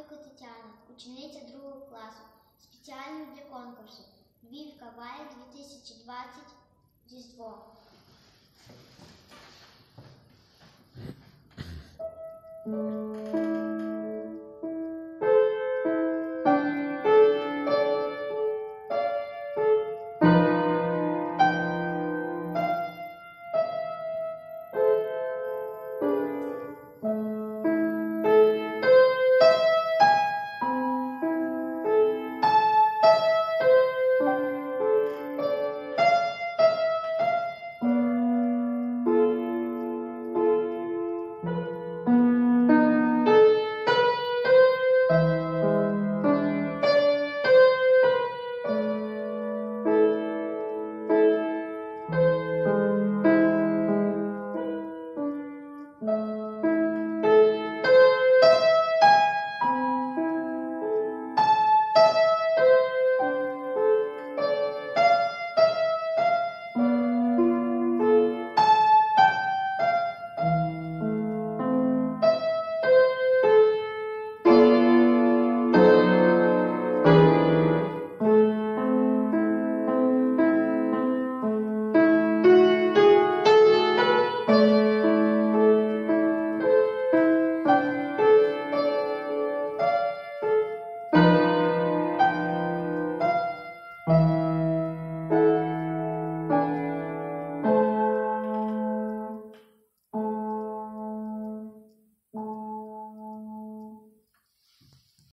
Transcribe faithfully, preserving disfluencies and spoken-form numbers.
Павліко Тетяна, учениця другого класу, спеціально для конкурсу LvivKawaiChristmas двадцять двадцять Різдво. Thank you.